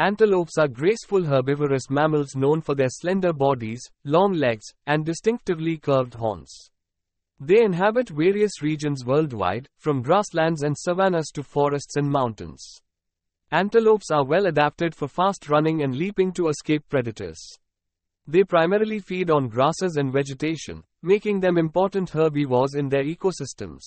Antelopes are graceful herbivorous mammals known for their slender bodies, long legs, and distinctively curved horns. They inhabit various regions worldwide, from grasslands and savannas to forests and mountains. Antelopes are well adapted for fast running and leaping to escape predators. They primarily feed on grasses and vegetation, making them important herbivores in their ecosystems.